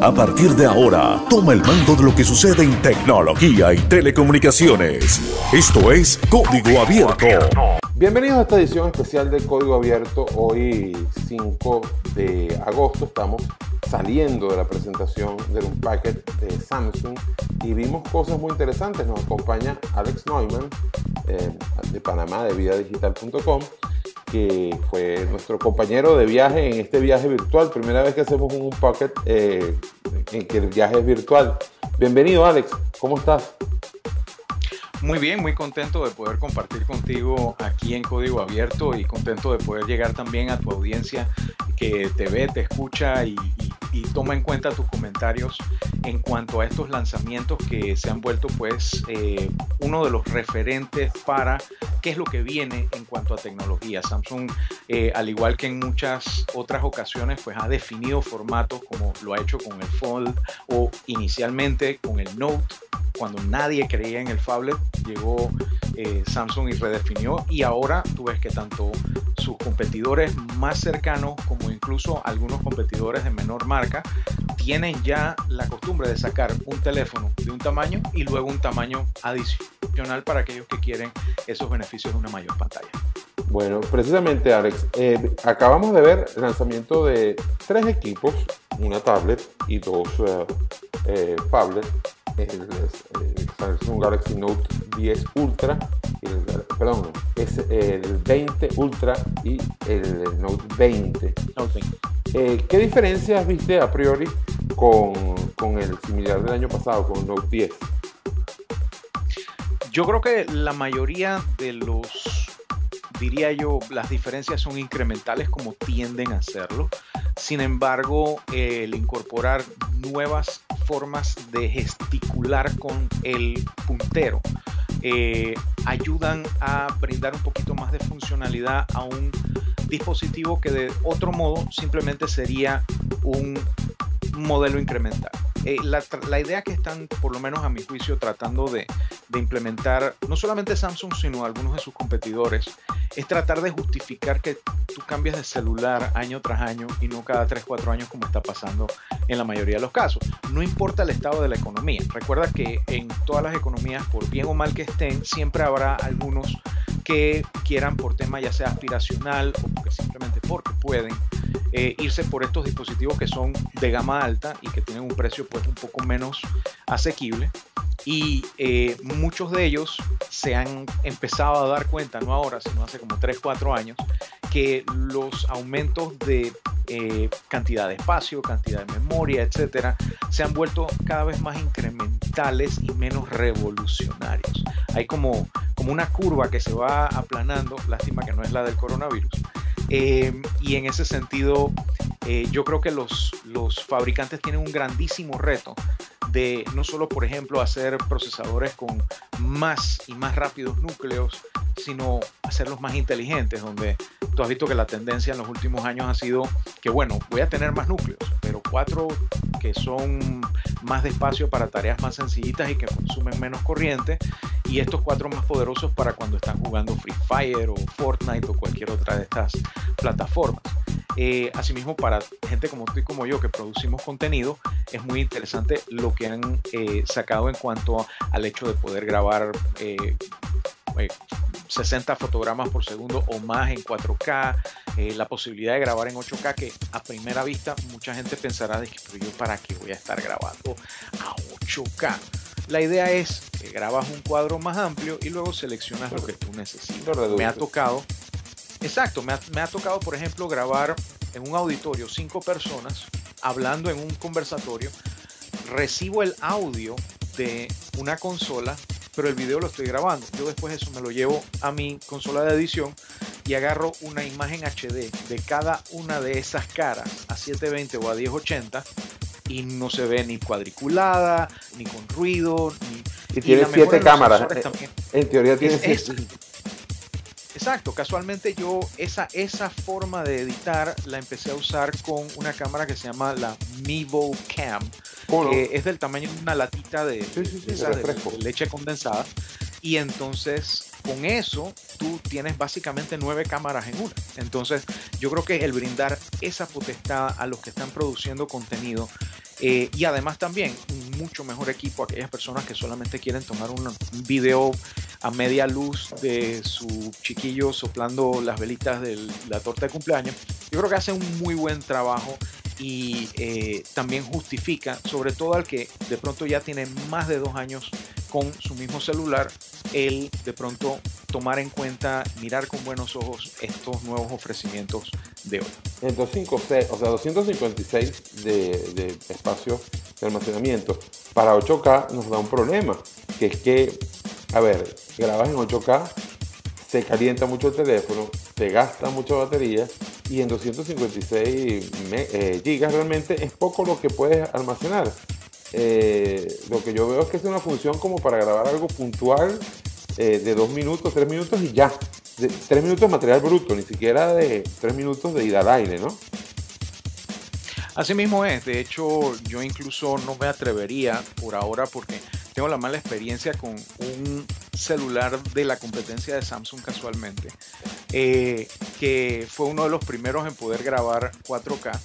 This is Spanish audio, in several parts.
A partir de ahora, toma el mando de lo que sucede en tecnología y telecomunicaciones. Esto es Código Abierto. Bienvenidos a esta edición especial de Código Abierto. Hoy, 5 de agosto, estamos saliendo de la presentación del Unpacked de Samsung y vimos cosas muy interesantes. Nos acompaña Alex Neuman, de Panamá, de VidaDigital.com, que fue nuestro compañero de viaje en este viaje virtual. Primera vez que hacemos un Unpacked en que el viaje es virtual. Bienvenido, Alex. ¿Cómo estás? Muy bien, muy contento de poder compartir contigo aquí en Código Abierto y contento de poder llegar también a tu audiencia que te ve, te escucha y toma en cuenta tus comentarios en cuanto a estos lanzamientos que se han vuelto pues uno de los referentes para qué es lo que viene en cuanto a tecnología. Samsung, al igual que en muchas otras ocasiones, pues ha definido formatos como lo ha hecho con el Fold o inicialmente con el Note. Cuando nadie creía en el phablet, llegó Samsung y redefinió, y ahora tú ves que tanto sus competidores más cercanos como incluso algunos competidores de menor marca tienen ya la costumbre de sacar un teléfono de un tamaño y luego un tamaño adicional para aquellos que quieren esos beneficios de una mayor pantalla. Bueno, precisamente, Alex, acabamos de ver el lanzamiento de 3 equipos, una tablet y 2 phablets. El Samsung Galaxy Note 10 Ultra, el 20 Ultra y el Note 20. Okay. ¿Qué diferencias viste a priori con el similar del año pasado, con el Note 10? Yo creo que la mayoría de los, diría yo, las diferencias son incrementales, como tienden a serlo. Sin embargo, el incorporar nuevas formas de gesticular con el puntero ayudan a brindar un poquito más de funcionalidad a un dispositivo que de otro modo simplemente sería un modelo incremental. La idea que están, por lo menos a mi juicio, tratando de implementar, no solamente Samsung, sino algunos de sus competidores, es tratar de justificar que tú cambias de celular año tras año y no cada 3-4 años como está pasando en la mayoría de los casos. No importa el estado de la economía. Recuerda que en todas las economías, por bien o mal que estén, siempre habrá algunos que quieran, por tema ya sea aspiracional o porque simplemente porque pueden, irse por estos dispositivos que son de gama alta y que tienen un precio pues un poco menos asequible, y muchos de ellos se han empezado a dar cuenta, no ahora sino hace como 3-4 años, que los aumentos de cantidad de espacio, cantidad de memoria, etcétera, se han vuelto cada vez más incrementales y menos revolucionarios. Hay como una curva que se va aplanando, lástima que no es la del coronavirus. Y en ese sentido, yo creo que los fabricantes tienen un grandísimo reto de no solo, por ejemplo, hacer procesadores con más y más rápidos núcleos, sino hacerlos más inteligentes, donde tú has visto que la tendencia en los últimos años ha sido que, bueno, voy a tener más núcleos, pero 4 que son más de espacio para tareas más sencillitas y que consumen menos corriente, y estos 4 más poderosos para cuando están jugando Free Fire o Fortnite o cualquier otra de estas plataformas. Asimismo, para gente como tú y como yo que producimos contenido, es muy interesante lo que han sacado en cuanto al hecho de poder grabar 60 fotogramas por segundo o más en 4K, la posibilidad de grabar en 8K, que a primera vista mucha gente pensará de que, pero yo para qué voy a estar grabando a 8K. La idea es que grabas un cuadro más amplio y luego seleccionas lo que tú necesitas. Me ha tocado, exacto, me ha tocado, por ejemplo, grabar en un auditorio 5 personas hablando en un conversatorio. Recibo el audio de una consola, pero el video lo estoy grabando. Yo después eso me lo llevo a mi consola de edición y agarro una imagen HD de cada una de esas caras a 720 o a 1080 y no se ve ni cuadriculada, ni con ruido, ni... Y tiene 7 cámaras. En teoría tiene 7. Exacto, casualmente yo esa forma de editar la empecé a usar con una cámara que se llama la Mevo Cam, que es del tamaño de una latita de leche condensada, y entonces con eso tú tienes básicamente 9 cámaras en una. Entonces yo creo que el brindar esa potestad a los que están produciendo contenido y además también un mucho mejor equipo a aquellas personas que solamente quieren tomar un video a media luz de su chiquillo soplando las velitas de la torta de cumpleaños. Yo creo que hace un muy buen trabajo y también justifica, sobre todo al que de pronto ya tiene más de 2 años con su mismo celular, el de pronto tomar en cuenta, mirar con buenos ojos estos nuevos ofrecimientos de hoy. El 256, o sea, 256 de espacio de almacenamiento para 8K nos da un problema, que es que, a ver, grabas en 8K, se calienta mucho el teléfono, te gasta mucha batería, y en 256 gigas realmente es poco lo que puedes almacenar. Lo que yo veo es que es una función como para grabar algo puntual de 2 minutos, 3 minutos y ya. 3 minutos de material bruto, ni siquiera de 3 minutos de ida al aire, ¿no? Así mismo es. De hecho, yo incluso no me atrevería por ahora porque tengo la mala experiencia con un celular de la competencia de Samsung casualmente, que fue uno de los primeros en poder grabar 4K,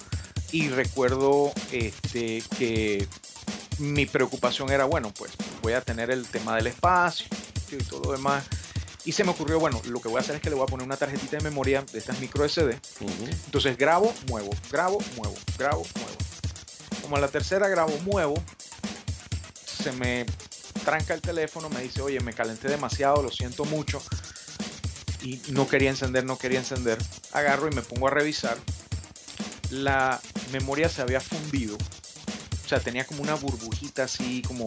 y recuerdo que mi preocupación era, bueno, pues voy a tener el tema del espacio y todo lo demás, y se me ocurrió, bueno, lo que voy a hacer es que le voy a poner una tarjetita de memoria de estas micro SD. Entonces grabo, muevo, grabo, muevo, grabo, muevo. Como a la tercera grabo, muevo, se me tranca el teléfono, me dice, oye, me calenté demasiado, lo siento mucho, y no quería encender. Agarro y me pongo a revisar. La memoria se había fundido, o sea, tenía como una burbujita así como...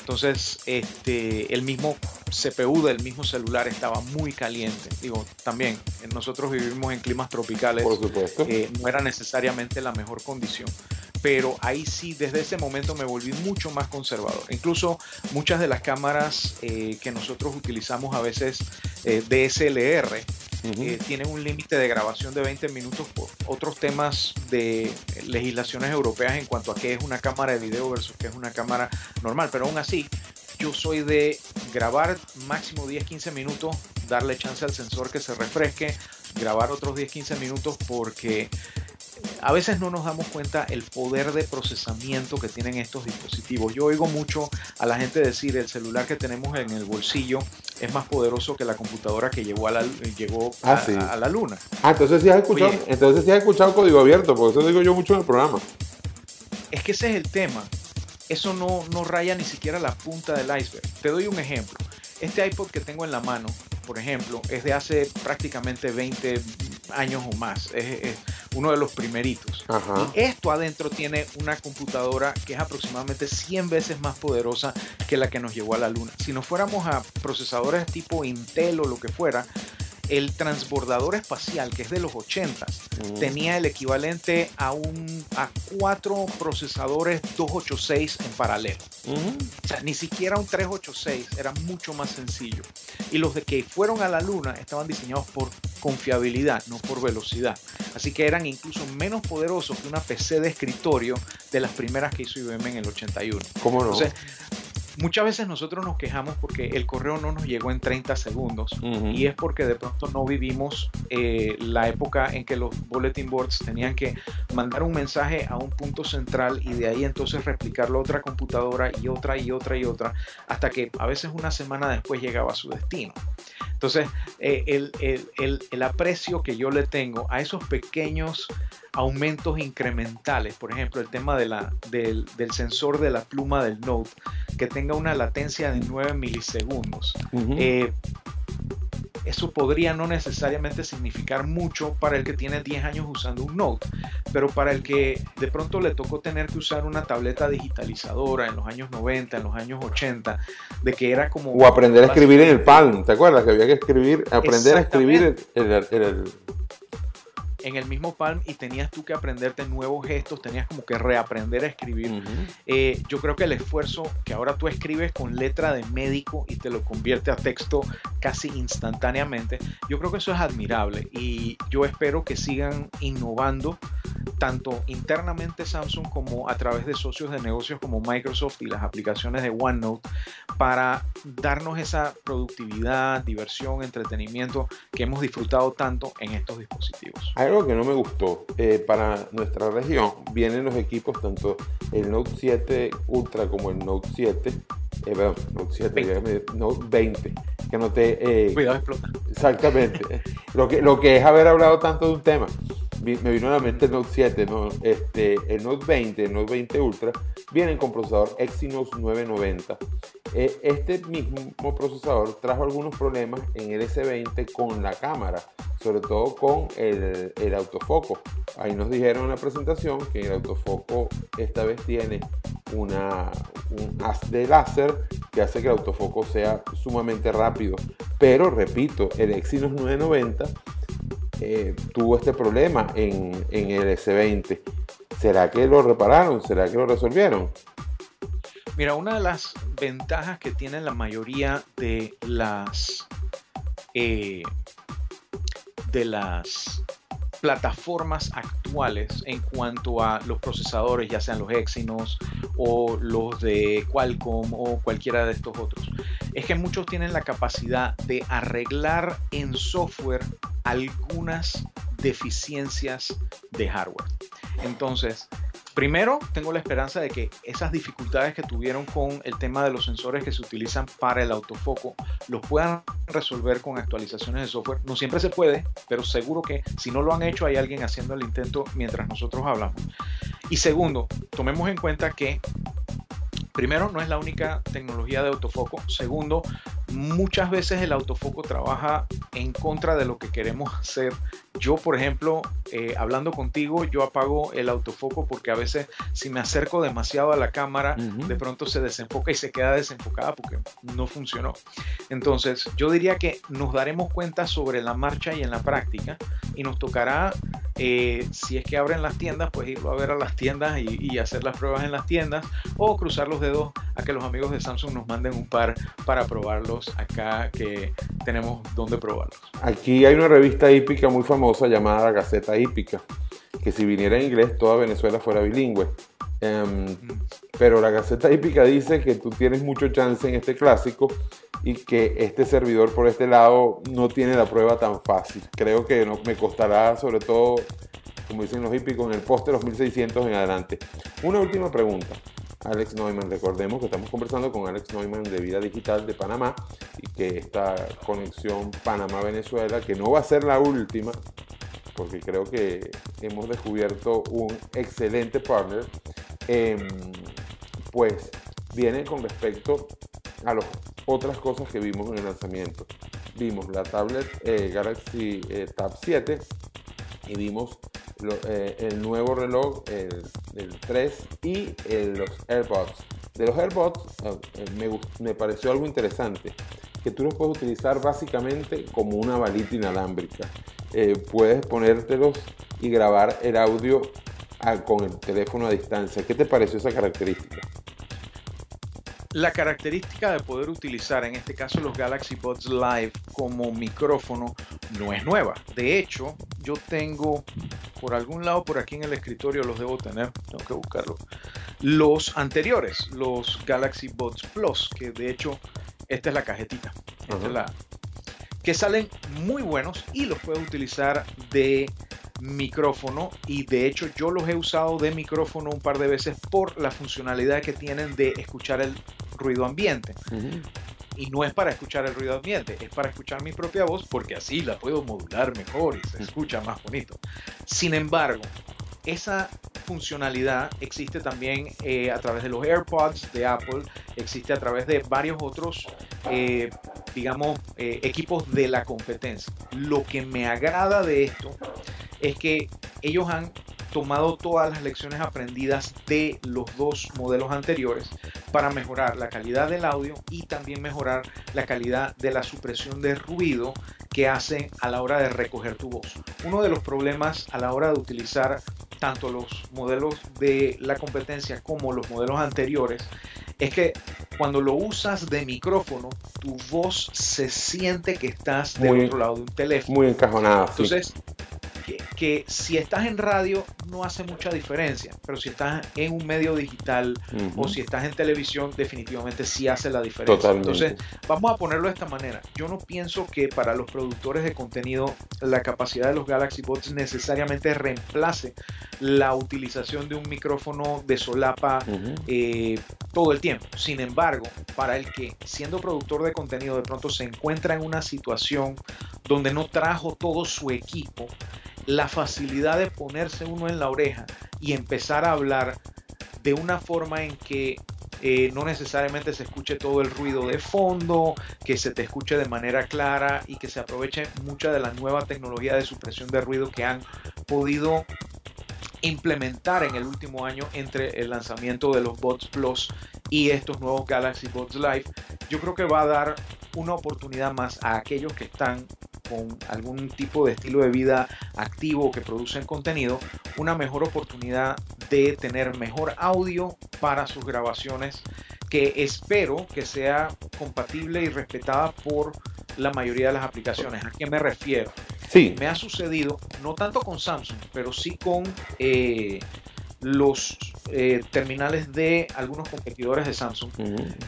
Entonces, el mismo CPU del mismo celular estaba muy caliente. Digo, también, nosotros vivimos en climas tropicales. Por supuesto. No era necesariamente la mejor condición. Pero ahí sí, desde ese momento me volví mucho más conservador. Incluso muchas de las cámaras que nosotros utilizamos a veces DSLR, tienen un límite de grabación de 20 minutos por otros temas de legislaciones europeas en cuanto a qué es una cámara de video versus qué es una cámara normal. Pero aún así, yo soy de grabar máximo 10-15 minutos, darle chance al sensor que se refresque, grabar otros 10-15 minutos porque... A veces no nos damos cuenta el poder de procesamiento que tienen estos dispositivos. Yo oigo mucho a la gente decir, el celular que tenemos en el bolsillo es más poderoso que la computadora que llegó a la luna. Ah, entonces sí has escuchado. Oye, entonces sí has escuchado Código Abierto, por eso digo yo mucho en el programa. Es que ese es el tema. Eso no raya ni siquiera la punta del iceberg. Te doy un ejemplo. Este iPod que tengo en la mano, por ejemplo, es de hace prácticamente 20 años o más. Es uno de los primeritos. Ajá. Y esto adentro tiene una computadora que es aproximadamente 100 veces más poderosa que la que nos llevó a la luna. Si nos fuéramos a procesadores tipo Intel o lo que fuera, el transbordador espacial, que es de los 80s, tenía el equivalente a 4 procesadores 286 en paralelo. O sea, ni siquiera un 386, era mucho más sencillo. Y los de que fueron a la luna estaban diseñados por confiabilidad, no por velocidad. Así que eran incluso menos poderosos que una PC de escritorio de las primeras que hizo IBM en el 81. ¿Cómo no? Entonces, muchas veces nosotros nos quejamos porque el correo no nos llegó en 30 segundos y es porque de pronto no vivimos la época en que los bulletin boards tenían que mandar un mensaje a un punto central y de ahí entonces replicarlo a otra computadora y otra hasta que a veces una semana después llegaba a su destino. Entonces el aprecio que yo le tengo a esos pequeños aumentos incrementales, por ejemplo el tema de del sensor de la pluma del Note, que tenga una latencia de 9 milisegundos. Eso podría no necesariamente significar mucho para el que tiene 10 años usando un Note, pero para el que de pronto le tocó tener que usar una tableta digitalizadora en los años 90, en los años 80, de que era como... O aprender a escribir en el Palm, ¿te acuerdas? Que había que aprender a escribir en el mismo Palm y tenías tú que aprenderte nuevos gestos, tenías como que reaprender a escribir. Yo creo que el esfuerzo que ahora tú escribes con letra de médico y te lo convierte a texto casi instantáneamente, yo creo que eso es admirable y yo espero que sigan innovando tanto internamente Samsung como a través de socios de negocios como Microsoft y las aplicaciones de OneNote, para darnos esa productividad, diversión, entretenimiento que hemos disfrutado tanto en estos dispositivos. Algo que no me gustó, para nuestra región vienen los equipos, tanto el Note 7 Ultra como el Note 7, perdón, Note 7, 20. Note 20, que no te... Cuidado, explota. Exactamente. lo que es haber hablado tanto de un tema. Me vino a la mente el Note 7, ¿no? El Note 20, el Note 20 Ultra, vienen con procesador Exynos 990. Este mismo procesador trajo algunos problemas en el S20 con la cámara, sobre todo con el autofoco. Ahí nos dijeron en la presentación que el autofoco esta vez tiene un haz de láser que hace que el autofoco sea sumamente rápido. Pero repito, el Exynos 990 tuvo este problema en el S20. ¿Será que lo repararon? ¿Será que lo resolvieron? Mira, una de las ventajas que tienen la mayoría de las plataformas actuales en cuanto a los procesadores, ya sean los Exynos o los de Qualcomm o cualquiera de estos otros, es que muchos tienen la capacidad de arreglar en software algunas deficiencias de hardware. Entonces, primero, tengo la esperanza de que esas dificultades que tuvieron con el tema de los sensores que se utilizan para el autofoco los puedan resolver con actualizaciones de software. No siempre se puede, pero seguro que si no lo han hecho, hay alguien haciendo el intento mientras nosotros hablamos. Y segundo, tomemos en cuenta que, primero, no es la única tecnología de autofoco. Segundo, muchas veces el autofoco trabaja en contra de lo que queremos hacer. Yo, por ejemplo, hablando contigo, yo apago el autofoco porque a veces si me acerco demasiado a la cámara, de pronto se desenfoca y se queda desenfocada porque no funcionó. Entonces, yo diría que nos daremos cuenta sobre la marcha y en la práctica, y nos tocará, si es que abren las tiendas, pues irlo a ver a las tiendas y hacer las pruebas en las tiendas, o cruzar los dedos a que los amigos de Samsung nos manden un par para probarlos acá, que tenemos donde probarlos. Aquí hay una revista hípica muy famosa llamada Gaceta Hípica, que si viniera en inglés toda Venezuela fuera bilingüe, pero la Gaceta Hípica dice que tú tienes mucho chance en este clásico y que este servidor por este lado no tiene la prueba tan fácil. Creo que no, me costará, sobre todo, como dicen los hípicos, en el poste de los 1600 en adelante. Una última pregunta. Alex Neuman, recordemos que estamos conversando con Alex Neuman de Vida Digital de Panamá, y que esta conexión Panamá-Venezuela, que no va a ser la última, porque creo que hemos descubierto un excelente partner, pues viene con respecto a las otras cosas que vimos en el lanzamiento. Vimos la tablet Galaxy Tab 7 y vimos el nuevo reloj, el 3, y los AirPods. De los AirPods me pareció algo interesante, que tú los puedes utilizar básicamente como una balita inalámbrica. Puedes ponértelos y grabar el audio con el teléfono a distancia. ¿Qué te pareció esa característica? La característica de poder utilizar, en este caso, los Galaxy Buds Live como micrófono no es nueva. De hecho, yo tengo por algún lado por aquí en el escritorio, los debo tener, tengo que buscarlo, los anteriores, los Galaxy Buds Plus, que de hecho, esta es la cajetita, esta es la, que salen muy buenos y los puedo utilizar de micrófono, y de hecho yo los he usado de micrófono un par de veces por la funcionalidad que tienen de escuchar el ruido ambiente. Y no es para escuchar el ruido ambiente, es para escuchar mi propia voz, porque así la puedo modular mejor y se escucha más bonito. Sin embargo, esa funcionalidad existe también a través de los AirPods de Apple, existe a través de varios otros equipos de la competencia. Lo que me agrada de esto es que ellos han tomado todas las lecciones aprendidas de los dos modelos anteriores para mejorar la calidad del audio y también mejorar la calidad de la supresión de ruido que hacen a la hora de recoger tu voz. Uno de los problemas a la hora de utilizar tanto los modelos de la competencia como los modelos anteriores es que cuando lo usas de micrófono, tu voz se siente que estás del otro lado de un teléfono. Muy encajonada. Entonces, que si estás en radio no hace mucha diferencia, pero si estás en un medio digital o si estás en televisión, definitivamente sí hace la diferencia. Totalmente. Entonces, vamos a ponerlo de esta manera. Yo no pienso que para los productores de contenido la capacidad de los Galaxy Buds necesariamente reemplace la utilización de un micrófono de solapa todo el tiempo. Sin embargo, para el que siendo productor de contenido de pronto se encuentra en una situación donde no trajo todo su equipo, la facilidad de ponerse uno en la oreja y empezar a hablar de una forma en que no necesariamente se escuche todo el ruido de fondo, que se te escuche de manera clara y que se aproveche mucha de la nueva tecnología de supresión de ruido que han podido implementar en el último año entre el lanzamiento de los Buds Plus y estos nuevos Galaxy Buds Live. Yo creo que va a dar una oportunidad más a aquellos que están con algún tipo de estilo de vida activo, que producen contenido, una mejor oportunidad de tener mejor audio para sus grabaciones, que espero que sea compatible y respetada por la mayoría de las aplicaciones. ¿A qué me refiero? Sí. Me ha sucedido, no tanto con Samsung, pero sí con los terminales de algunos competidores de Samsung,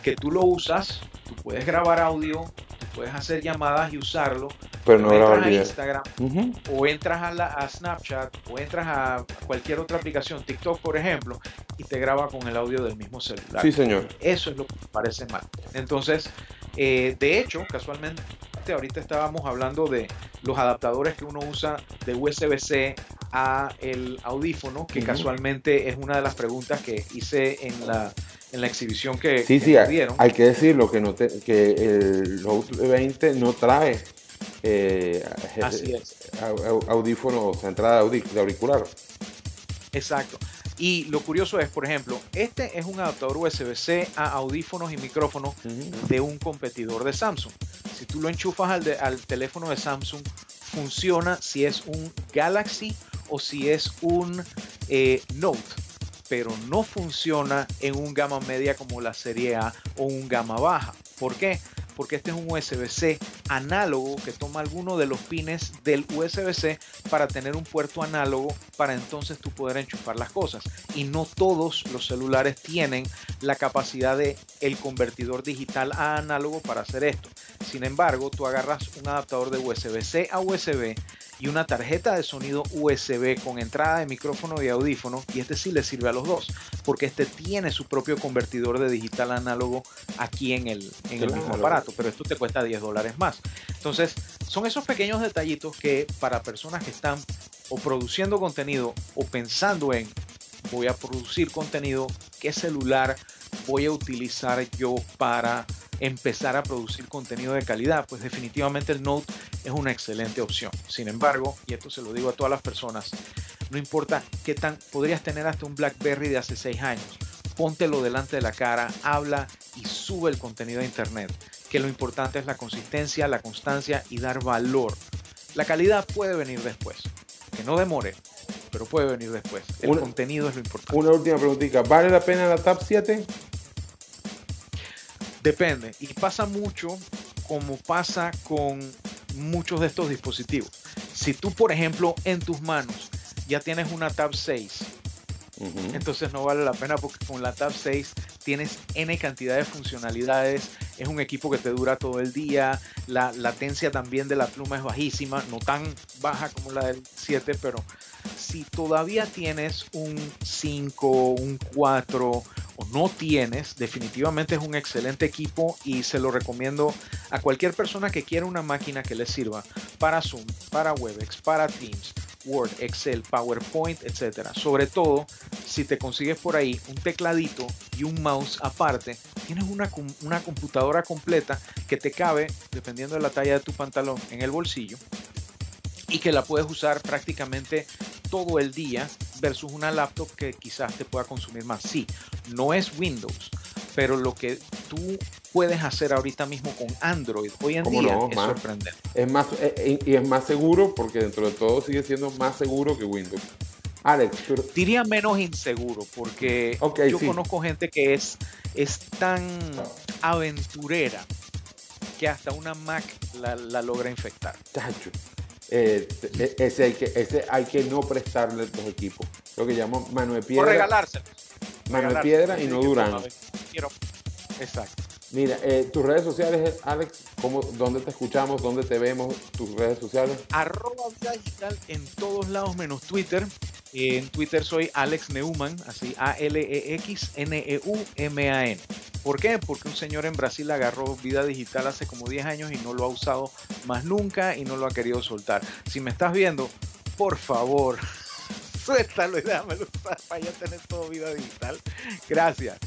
que tú lo usas, tú puedes grabar audio, tú puedes hacer llamadas y usarlo, pero no entras a Instagram, o entras a Snapchat, o entras a cualquier otra aplicación, TikTok por ejemplo, y te graba con el audio del mismo celular. Sí, señor. Eso es lo que me parece mal. Entonces, de hecho, casualmente ahorita estábamos hablando de los adaptadores que uno usa de USB-C a el audífono, que casualmente es una de las preguntas que hice en la exhibición que dieron. Hay que decirlo, que, el Note 20 no trae audífono, o sea, entrada de auricular. Exacto. Y lo curioso es, por ejemplo, este es un adaptador USB-C a audífonos y micrófonos de un competidor de Samsung. Si tú lo enchufas al teléfono de Samsung, funciona si es un Galaxy o si es un Note, pero no funciona en un gama media como la serie A o un gama baja. ¿Por qué? Porque este es un USB-C análogo que toma alguno de los pines del USB-C para tener un puerto análogo para entonces tú poder enchufar las cosas. Y no todos los celulares tienen la capacidad de el convertidor digital a análogo para hacer esto. Sin embargo, tú agarras un adaptador de USB-C a USB y una tarjeta de sonido USB con entrada de micrófono y audífono, y este sí le sirve a los dos, porque este tiene su propio convertidor de digital análogo aquí en el mismo aparato, pero esto te cuesta $10 más. Entonces, son esos pequeños detallitos que para personas que están o produciendo contenido o pensando en voy a producir contenido, ¿qué celular voy a utilizar yo para empezar a producir contenido de calidad? Pues definitivamente el Note es una excelente opción. Sin embargo, y esto se lo digo a todas las personas, no importa qué tan, podrías tener hasta un BlackBerry de hace 6 años, póntelo delante de la cara, habla y sube el contenido a internet, que lo importante es la consistencia, la constancia y dar valor. La calidad puede venir después, que no demore, pero puede venir después. El contenido es lo importante. Una última preguntita, ¿vale la pena la Tab 7? Depende, y pasa mucho como pasa con muchos de estos dispositivos. Si tú, por ejemplo, en tus manos ya tienes una Tab 6, entonces no vale la pena, porque con la Tab 6 tienes N cantidad de funcionalidades, es un equipo que te dura todo el día, la latencia también de la pluma es bajísima, no tan baja como la del 7, pero si todavía tienes un 5, un 4... o no tienes, definitivamente es un excelente equipo y se lo recomiendo a cualquier persona que quiera una máquina que le sirva para Zoom, para Webex, para Teams, Word, Excel, PowerPoint, etcétera. Sobre todo, si te consigues por ahí un tecladito y un mouse aparte, tienes una computadora completa que te cabe, dependiendo de la talla de tu pantalón, en el bolsillo, y que la puedes usar prácticamente todo el día, versus una laptop que quizás te pueda consumir más. Sí, no es Windows, pero lo que tú puedes hacer ahorita mismo con Android hoy en día es sorprendente. Es más, y es más seguro, porque dentro de todo sigue siendo más seguro que Windows. Alex, pero diría menos inseguro, porque yo conozco gente que es tan aventurera que hasta una Mac la logra infectar. ese hay que no prestarle los equipos, lo que llamo mano de piedra. O regalárselos. Mano de piedra y no duran. Exacto. Mira, tus redes sociales, Alex, ¿dónde te escuchamos? ¿Dónde te vemos? ¿Tus redes sociales? @VidaDigital en todos lados menos Twitter. En Twitter soy Alex Neuman, así ALEXNEUMAN. ¿Por qué? Porque un señor en Brasil agarró Vida Digital hace como 10 años y no lo ha usado más nunca y no lo ha querido soltar. Si me estás viendo, por favor, suéltalo y dámelo para ya tener todo Vida Digital. Gracias.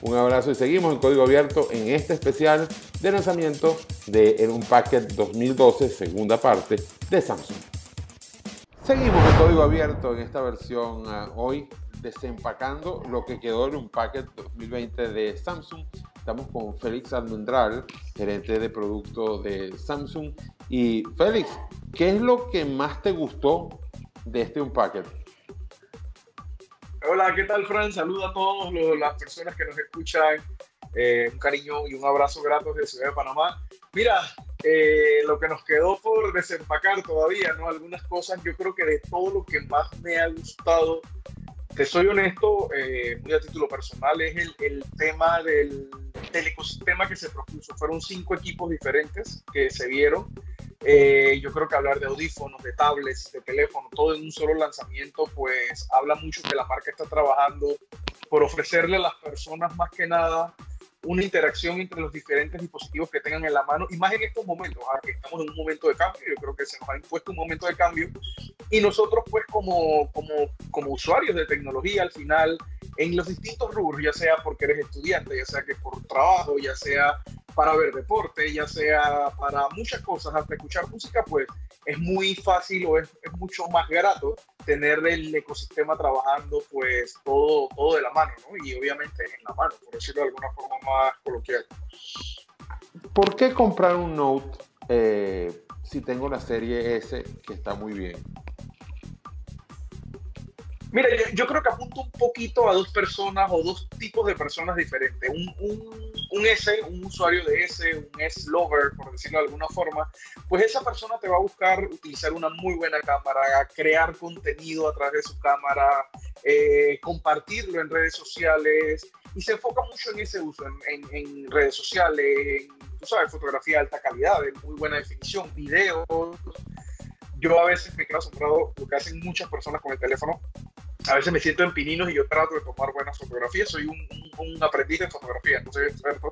Un abrazo y seguimos en Código Abierto en este especial de lanzamiento de Unpacked 2012, segunda parte de Samsung. Seguimos en Código Abierto en esta versión hoy, desempacando lo que quedó en Unpacked 2020 de Samsung. Estamos con Félix Almendral, gerente de producto de Samsung. Y Félix, ¿qué es lo que más te gustó de este Unpacked? Hola, ¿qué tal, Fran? Saludo a todas las personas que nos escuchan. Un cariño y un abrazo gratos de Ciudad de Panamá. Mira, lo que nos quedó por desempacar todavía, ¿no? Algunas cosas, yo creo que de todo lo que más me ha gustado, te soy honesto, muy a título personal, es el tema del ecosistema que se propuso. Fueron 5 equipos diferentes que se vieron. Yo creo que hablar de audífonos, de tablets, de teléfono, todo en un solo lanzamiento, pues habla mucho que la marca está trabajando por ofrecerle a las personas más que nada una interacción entre los diferentes dispositivos que tengan en la mano, y más en estos momentos, ahora que estamos en un momento de cambio. Yo creo que se nos ha impuesto un momento de cambio y nosotros pues como usuarios de tecnología al final, en los distintos rubros, ya sea porque eres estudiante, ya sea que por trabajo, ya sea para ver deporte, ya sea para muchas cosas, hasta escuchar música, pues es muy fácil o es mucho más grato tener el ecosistema trabajando pues todo de la mano, ¿no? Y obviamente en la mano, por decirlo de alguna forma más coloquial. ¿Por qué comprar un Note si tengo la serie S que está muy bien? Mira, yo creo que apunto un poquito a dos personas o dos tipos de personas diferentes. Un S, un usuario de S, un S-lover, por decirlo de alguna forma, pues esa persona te va a buscar utilizar una muy buena cámara, crear contenido a través de su cámara, compartirlo en redes sociales, y se enfoca mucho en ese uso, en redes sociales, tú sabes, fotografía de alta calidad, de muy buena definición, videos. Yo a veces me quedo asombrado lo que hacen muchas personas con el teléfono. A veces me siento en pininos y yo trato de tomar buenas fotografías. Soy un aprendiz de fotografía, no soy experto.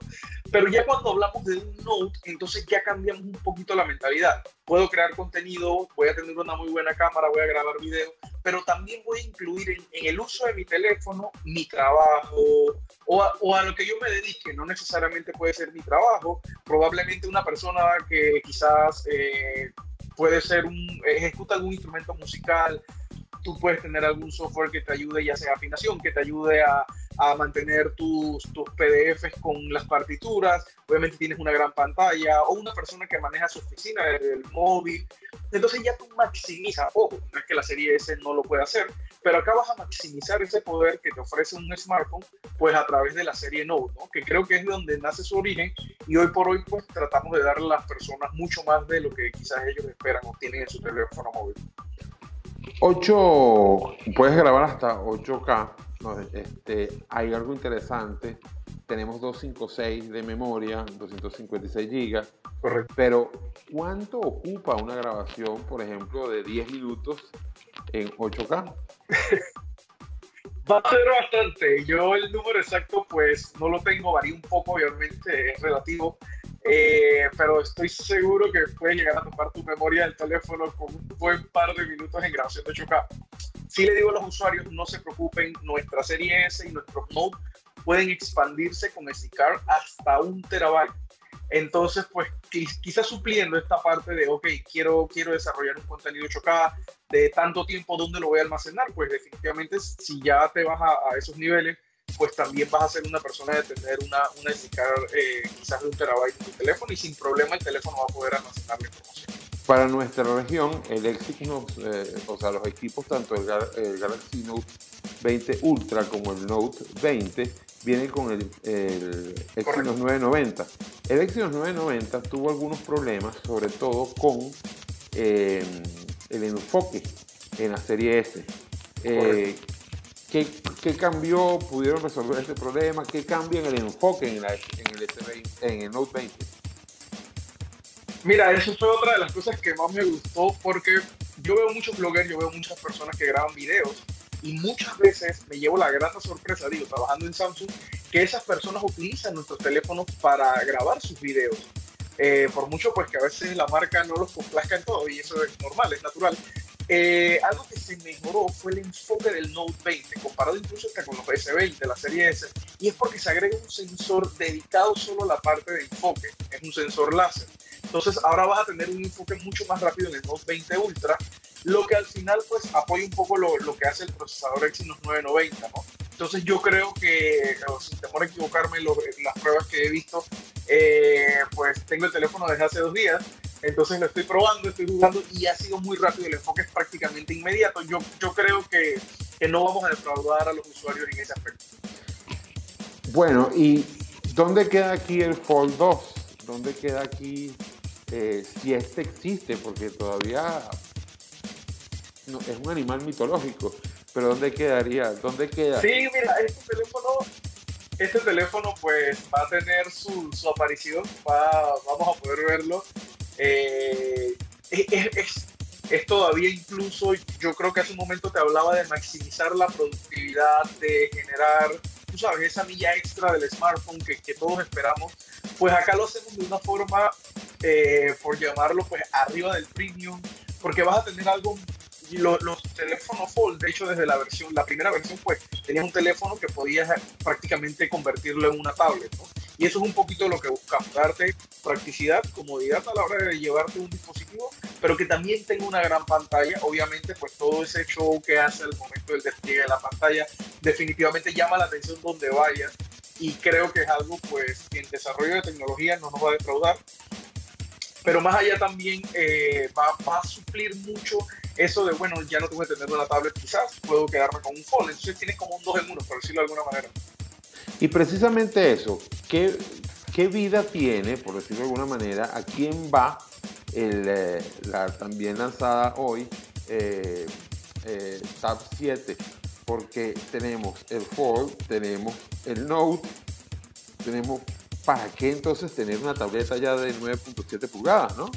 Pero ya cuando hablamos de un Note, entonces ya cambiamos un poquito la mentalidad. Puedo crear contenido, voy a tener una muy buena cámara, voy a grabar video, pero también voy a incluir en el uso de mi teléfono mi trabajo o a lo que yo me dedique. No necesariamente puede ser mi trabajo. Probablemente una persona que quizás... puede ser ejecuta algún instrumento musical, tú puedes tener algún software que te ayude, ya sea afinación, que te ayude a mantener tus PDFs con las partituras, obviamente tienes una gran pantalla, o una persona que maneja su oficina desde el móvil. Entonces ya tú maximizas, ojo, no es que la serie S no lo pueda hacer, pero acá vas a maximizar ese poder que te ofrece un smartphone, pues a través de la serie Note, ¿no? Que creo que es de donde nace su origen, y hoy por hoy pues tratamos de darle a las personas mucho más de lo que quizás ellos esperan o tienen en su teléfono móvil. Puedes grabar hasta 8K, ¿no? Hay algo interesante, tenemos 256 de memoria, 256 GB. Correcto. Pero ¿cuánto ocupa una grabación, por ejemplo, de 10 minutos en 8K? Va a ser bastante. Yo el número exacto pues no lo tengo, varía un poco, obviamente es relativo. Pero estoy seguro que puedes llegar a tomar tu memoria del teléfono con un buen par de minutos en grabación de 8K. Sí le digo a los usuarios, no se preocupen, nuestra serie S y nuestros Note pueden expandirse con SD card hasta 1 terabyte. Entonces, pues quizás supliendo esta parte de, ok, quiero desarrollar un contenido 8K de tanto tiempo, ¿dónde lo voy a almacenar? Pues definitivamente si ya te vas a esos niveles, pues también vas a ser una persona de tener una SD card quizás de 1 terabyte en tu teléfono, y sin problema el teléfono va a poder almacenar la información. Para nuestra región, el Exynos, los equipos, tanto el Galaxy Note 20 Ultra como el Note 20, vienen con el Exynos 990. El Exynos 990 tuvo algunos problemas, sobre todo con el enfoque en la serie S. ¿Qué cambió? ¿Pudieron resolver este problema? ¿Qué cambia en el enfoque en el Note 20? Mira, eso fue otra de las cosas que más me gustó, porque yo veo muchos bloggers, yo veo muchas personas que graban videos, y muchas veces me llevo la grata sorpresa, digo, trabajando en Samsung, que esas personas utilizan nuestros teléfonos para grabar sus videos. Por mucho pues que a veces la marca no los complazca en todo, y eso es normal, es natural. Algo que se mejoró fue el enfoque del Note 20, comparado incluso hasta con los S20, la serie S, y es porque se agrega un sensor dedicado solo a la parte de enfoque, es un sensor láser. Entonces ahora vas a tener un enfoque mucho más rápido en el Note 20 Ultra, lo que al final pues apoya un poco lo que hace el procesador Exynos 990, ¿no? Entonces yo creo que, sin temor a equivocarme, las pruebas que he visto, pues tengo el teléfono desde hace 2 días, entonces lo estoy probando, estoy jugando y ha sido muy rápido, el enfoque es prácticamente inmediato. Yo creo que no vamos a defraudar a los usuarios en ese aspecto. Bueno, ¿y dónde queda aquí el Fold 2? ¿Dónde queda aquí, si este existe? Porque todavía no, es un animal mitológico, pero ¿dónde quedaría? ¿Dónde queda? Sí, mira, este teléfono pues va a tener su aparición, vamos a poder verlo. Es todavía, incluso yo creo que hace un momento te hablaba de maximizar la productividad, de generar, tú sabes, esa milla extra del smartphone que todos esperamos. Pues acá lo hacemos de una forma, por llamarlo, pues arriba del premium, porque vas a tener algo. Los teléfonos Fold, de hecho, desde la primera versión, pues tenías un teléfono que podías prácticamente convertirlo en una tablet, ¿no? Y eso es un poquito lo que buscamos, darte practicidad, comodidad a la hora de llevarte un dispositivo, pero que también tenga una gran pantalla. Obviamente, pues todo ese show que hace al momento del despliegue de la pantalla definitivamente llama la atención donde vayas, y creo que es algo pues que en desarrollo de tecnología no nos va a defraudar. Pero más allá también va a suplir mucho eso de, bueno, ya no tengo que tener una tablet, quizás puedo quedarme con un Fold. Entonces tienes como un 2 en 1, por decirlo de alguna manera. Y precisamente eso, ¿qué vida tiene, por decirlo de alguna manera, a quién va la también lanzada hoy Tab 7? Porque tenemos el Fold, tenemos el Note, tenemos... ¿Para qué entonces tener una tableta ya de 9.7 pulgadas, no?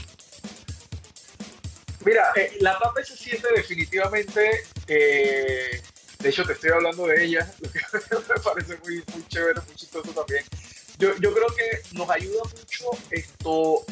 Mira, la Tab S7 definitivamente, de hecho te estoy hablando de ella, lo que me parece muy, muy chévere, muy chistoso también. Yo creo que nos ayuda mucho esto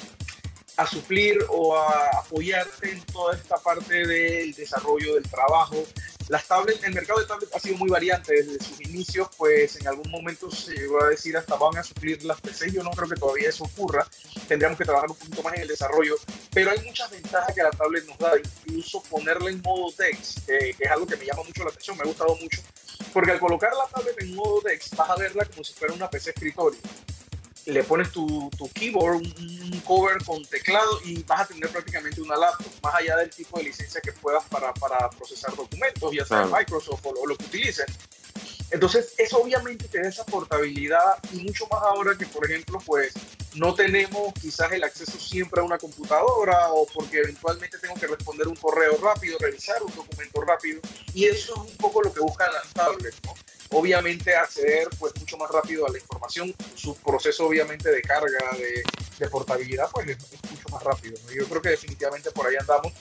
a suplir o a apoyarte en toda esta parte del desarrollo del trabajo. Las tablets, el mercado de tablets ha sido muy variante desde sus inicios, pues en algún momento se llegó a decir hasta van a suplir las PCs. Yo no creo que todavía eso ocurra, tendríamos que trabajar un poquito más en el desarrollo, pero hay muchas ventajas que la tablet nos da, incluso ponerla en modo Dex, que es algo que me llama mucho la atención, me ha gustado mucho, porque al colocar la tablet en modo Dex vas a verla como si fuera una PC escritorio. Le pones tu keyboard, un cover con teclado y vas a tener prácticamente una laptop, más allá del tipo de licencia que puedas para procesar documentos, ya sea Microsoft o lo que utilices. Entonces, eso obviamente te da esa portabilidad, y mucho más ahora que, por ejemplo, pues no tenemos quizás el acceso siempre a una computadora, o porque eventualmente tengo que responder un correo rápido, revisar un documento rápido, y eso es un poco lo que buscan las tablets, ¿no? Obviamente acceder pues mucho más rápido a la información, su proceso obviamente de carga, de portabilidad pues es mucho más rápido, ¿no? Yo creo que definitivamente por ahí andamos.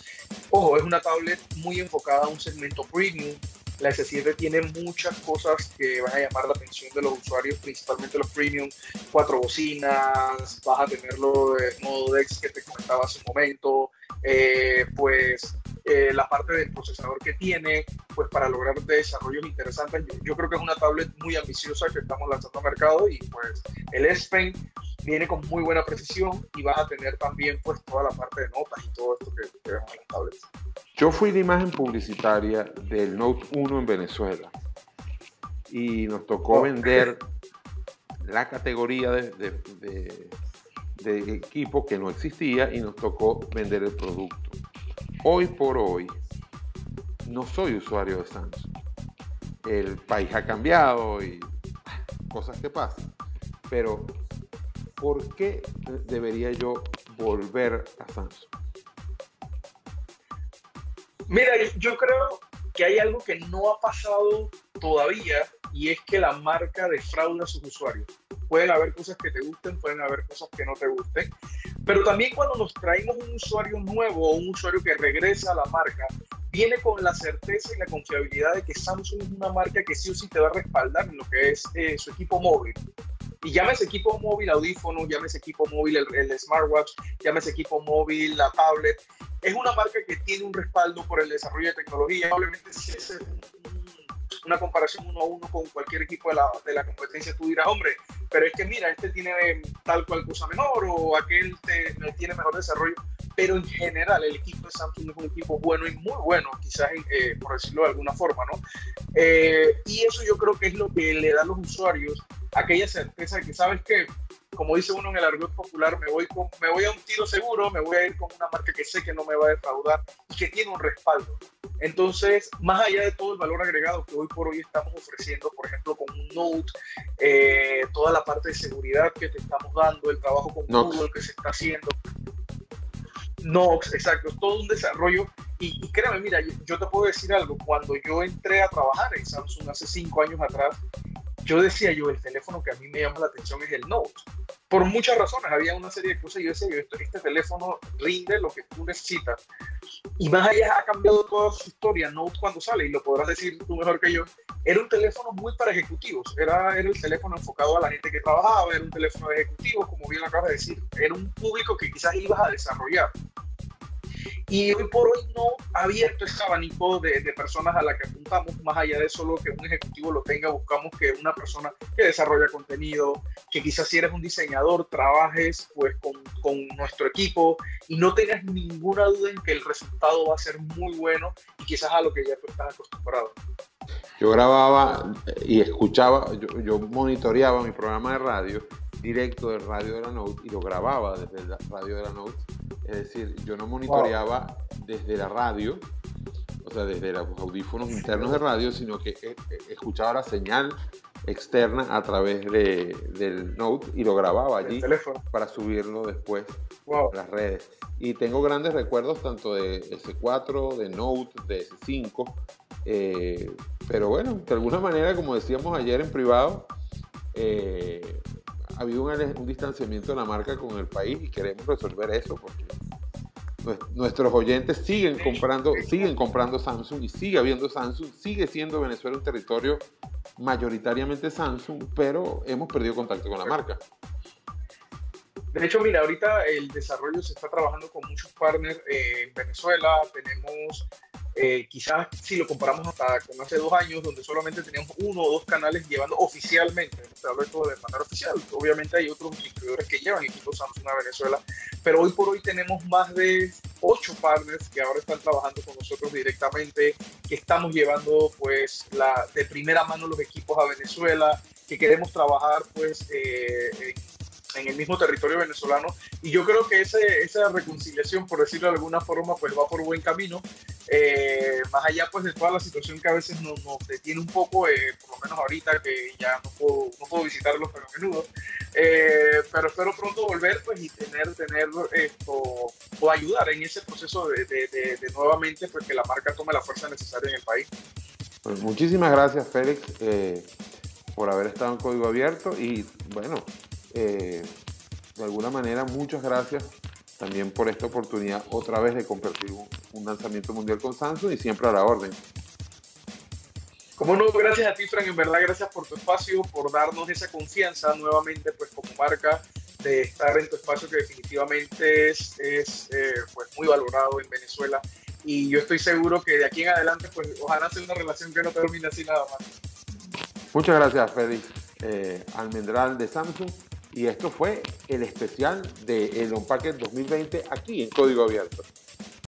Ojo, es una tablet muy enfocada a un segmento premium. La S7 tiene muchas cosas que van a llamar la atención de los usuarios, principalmente los premium, 4 bocinas, vas a tenerlo de modo Dex que te comentaba hace un momento, la parte del procesador que tiene, pues para lograr desarrollos interesantes. Yo creo que es una tablet muy ambiciosa que estamos lanzando al mercado, y pues el S Pen viene con muy buena precisión, y vas a tener también pues toda la parte de notas y todo esto que vemos en las tablets. Yo fui de imagen publicitaria del Note 1 en Venezuela y nos tocó vender la categoría de equipo que no existía, y nos tocó vender el producto. Hoy por hoy no soy usuario de Samsung. El país ha cambiado y cosas que pasan, pero ¿por qué debería yo volver a Samsung? Mira, yo creo que hay algo que no ha pasado todavía y es que la marca defrauda a sus usuarios. Pueden haber cosas que te gusten, pueden haber cosas que no te gusten, pero también cuando nos traemos un usuario nuevo o un usuario que regresa a la marca, viene con la certeza y la confiabilidad de que Samsung es una marca que sí o sí te va a respaldar en lo que es su equipo móvil. Y llámese equipo móvil audífono, llámese equipo móvil el smartwatch, llámese equipo móvil la tablet. Es una marca que tiene un respaldo por el desarrollo de tecnología. Probablemente si es una comparación uno a uno con cualquier equipo de la competencia, tú dirás, hombre, pero es que mira, este tiene tal cual cosa menor o aquel tiene mejor desarrollo. Pero en general el equipo de Samsung es un equipo bueno y muy bueno, quizás por decirlo de alguna forma, ¿no? Y eso yo creo que es lo que le da a los usuarios aquella certeza de que, ¿sabes qué? Como dice uno en el argot popular, me voy a un tiro seguro, me voy a ir con una marca que sé que no me va a defraudar y que tiene un respaldo. Entonces, más allá de todo el valor agregado que hoy por hoy estamos ofreciendo, por ejemplo, con un Note, toda la parte de seguridad que te estamos dando, el trabajo con Google que se está haciendo, Nox, exacto, es todo un desarrollo y créeme, mira, yo te puedo decir algo, cuando yo entré a trabajar en Samsung hace 5 años atrás, yo decía, el teléfono que a mí me llama la atención es el Note, por muchas razones, había una serie de cosas, yo decía, este teléfono rinde lo que tú necesitas, y más allá ha cambiado toda su historia. Note cuando sale, y lo podrás decir tú mejor que yo, era un teléfono muy para ejecutivos, era el teléfono enfocado a la gente que trabajaba, era un teléfono de ejecutivos, como bien acabas de decir, era un público que quizás ibas a desarrollar. Y hoy por hoy no ha abierto ese abanico de personas a las que apuntamos, más allá de solo que un ejecutivo lo tenga, buscamos que una persona que desarrolla contenido, que quizás si eres un diseñador, trabajes pues con nuestro equipo y no tengas ninguna duda en que el resultado va a ser muy bueno y quizás a lo que ya tú estás acostumbrado. Yo grababa y escuchaba, yo monitoreaba mi programa de radio, directo del radio de la Note, y lo grababa desde el radio de la Note. Es decir, yo no monitoreaba desde la radio, o sea, desde los audífonos internos de radio, sino que escuchaba la señal externa a través del Note y lo grababa allí para subirlo después a las redes. Y tengo grandes recuerdos tanto de S4, de Note, de S5, pero bueno, de alguna manera, como decíamos ayer en privado, ha habido un distanciamiento de la marca con el país y queremos resolver eso porque nuestros oyentes siguen comprando Samsung y sigue habiendo Samsung, sigue siendo Venezuela un territorio mayoritariamente Samsung, pero hemos perdido contacto con la marca. De hecho, mira, ahorita el desarrollo se está trabajando con muchos partners en Venezuela, tenemos... quizás si lo comparamos hasta con hace 2 años donde solamente teníamos 1 o 2 canales llevando oficialmente, te hablo de manera oficial, obviamente hay otros distribuidores que llevan equipos Samsung a Venezuela, pero hoy por hoy tenemos más de 8 partners que ahora están trabajando con nosotros directamente, que estamos llevando pues de primera mano los equipos a Venezuela, que queremos trabajar pues en el mismo territorio venezolano, y yo creo que esa reconciliación, por decirlo de alguna forma, pues va por buen camino, más allá pues de toda la situación que a veces nos detiene un poco, por lo menos ahorita que ya no puedo visitarlos pero a menudo, pero espero pronto volver pues y tener esto, o ayudar en ese proceso de nuevamente pues que la marca tome la fuerza necesaria en el país. Pues muchísimas gracias, Félix, por haber estado en Código Abierto y bueno, de alguna manera muchas gracias también por esta oportunidad otra vez de compartir un lanzamiento mundial con Samsung y siempre a la orden. Como no, gracias a ti, Frank, en verdad gracias por tu espacio, por darnos esa confianza nuevamente pues como marca de estar en tu espacio que definitivamente es pues muy valorado en Venezuela y yo estoy seguro que de aquí en adelante pues ojalá sea una relación que no termine así nada más. Muchas gracias, Félix Almendral de Samsung. Y esto fue el especial de el Unpacked 2020 aquí en Código Abierto.